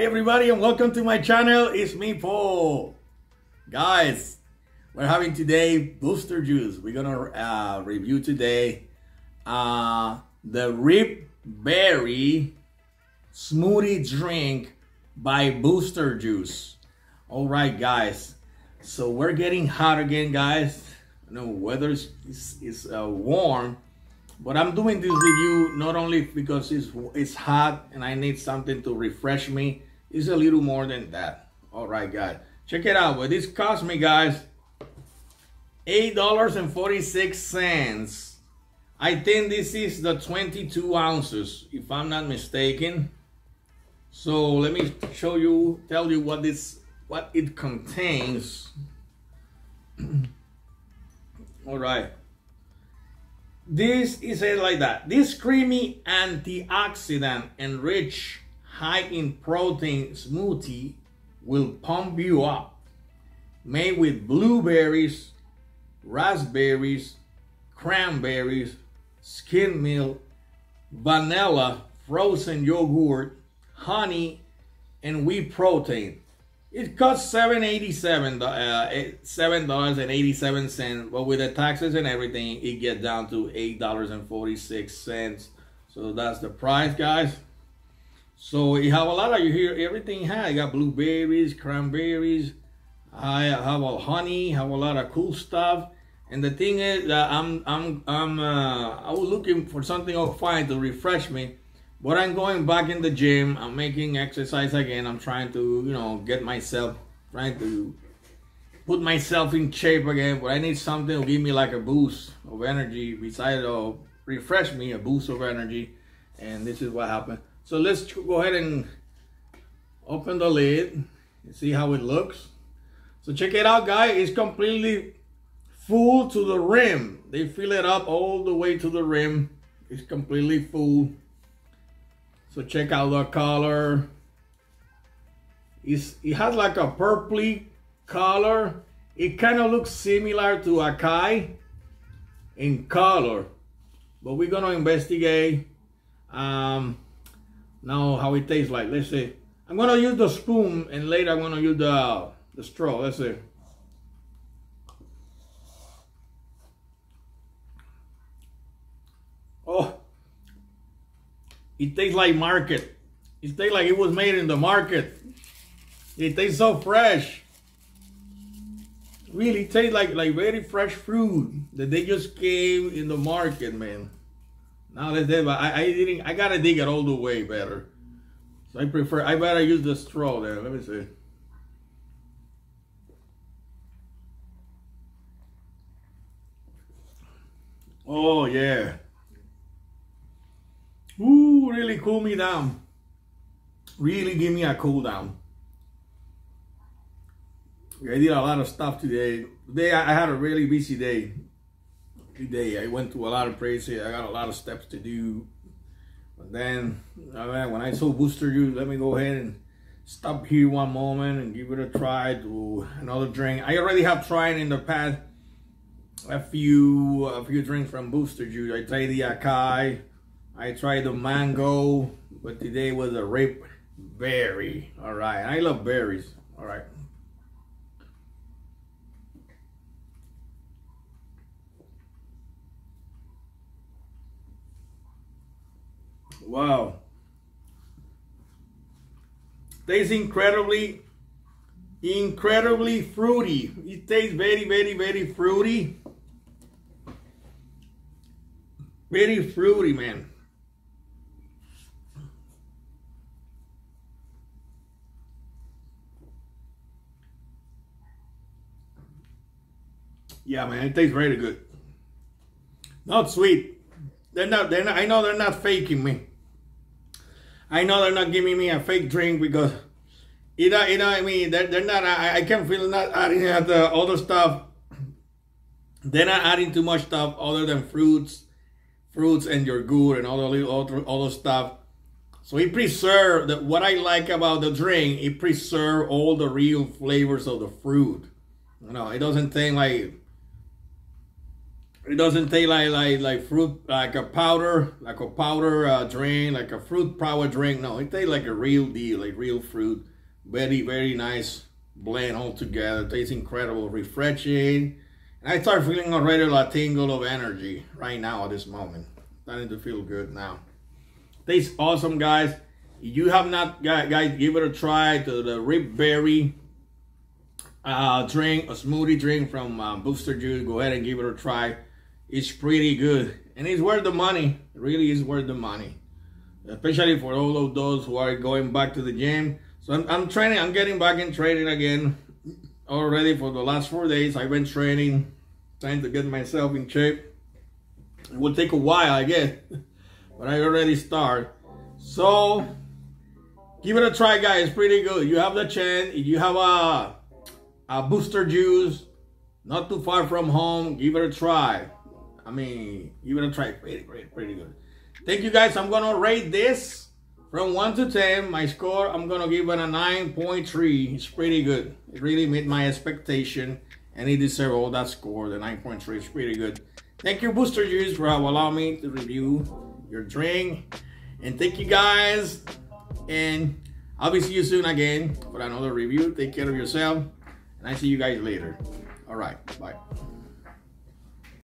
Hi everybody and welcome to my channel. It's me, Paul. Guys, we're having today Booster Juice. We're gonna review today the Ripped Berry smoothie drink by Booster Juice. All right, guys. So we're getting hot again, guys. I know weather is warm, but I'm doing this review not only because it's hot and I need something to refresh me. It's a little more than that. All right, guys, check it out. Well, this cost me, guys, $8.46. I think this is the 22 ounces, if I'm not mistaken. So let me tell you what it contains. All right. This is it like that. This creamy antioxidant and rich, high in protein smoothie will pump you up. Made with blueberries, raspberries, cranberries, skim milk, vanilla, frozen yogurt, honey, and wheat protein. It costs $7.87, but with the taxes and everything, it gets down to $8.46. So that's the price, guys. So you have a lot of, you hear everything. I got blueberries, cranberries. I have a honey. Have a lot of cool stuff. And the thing is that I was looking for something fine to refresh me. But I'm going back in the gym. I'm making exercise again. I'm trying to, you know, get myself, trying to put myself in shape again. But I need something to give me like a boost of energy. Besides, refresh me, a boost of energy. And this is what happened. So let's go ahead and open the lid and see how it looks. So check it out, guys. It's completely full to the rim. They fill it up all the way to the rim. It's completely full. So check out the color. It has like a purpley color. It kind of looks similar to acai in color, but we're gonna investigate now how it tastes like. Let's see. I'm gonna use the spoon and later I'm gonna use the straw. Let's see. Oh. It tastes like market. It tastes like it was made in the market. It tastes so fresh. Really tastes like very fresh fruit that they just came in the market, man. Now let's have, I gotta dig it all the way better. So I better use the straw there. Let me see. Oh yeah. Ooh, really cool me down. Really give me a cool down. I did a lot of stuff today. I had a really busy day. Today I went to a lot of places. I got a lot of steps to do. But then, all right, when I saw Booster Juice, let me go ahead and stop here one moment and give it a try to another drink. I already have tried in the past a few drinks from Booster Juice. I tried the acai. I tried the mango, but today was a ripped berry. All right, I love berries. All right. Wow. Tastes incredibly fruity. It tastes very fruity. Very fruity, man. Yeah, man, it tastes really good. Not sweet. They're not. I know they're not faking me. I know they're not giving me a fake drink because, you know what I mean. They're not. I can feel not adding the other stuff. They're not adding too much stuff other than fruits and your yogurt and all the little other stuff. So it preserves that. What I like about the drink, it preserves all the real flavors of the fruit. You know, it doesn't taste like. It doesn't taste like fruit, like a powder drink, like a fruit power drink. No, it tastes like a real deal, like real fruit. Very, very nice blend all together. Tastes incredible, refreshing. And I start feeling already a tingle of energy right now at this moment. Starting to feel good now. Tastes awesome, guys. If you have not, guys, give it a try to the Ripped Berry drink, a smoothie drink from Booster Juice. Go ahead and give it a try. It's pretty good and it's worth the money. It really is worth the money, especially for all of those who are going back to the gym. So I'm training, I'm getting back in training again already. For the last 4 days I've been training, trying to get myself in shape. It will take a while, I guess, but I already start. So give it a try, guys. It's pretty good. You have the chance. If you have a Booster Juice not too far from home, give it a try. I mean, give it a try. Pretty good. Thank you, guys. I'm gonna rate this from 1 to 10. My score, I'm gonna give it a 9.3. It's pretty good. It really met my expectation, and it deserves all that score. The 9.3 is pretty good. Thank you, Booster Juice, for allowing me to review your drink, and thank you, guys. And I'll be see you soon again for another review. Take care of yourself, and I see you guys later. All right, bye.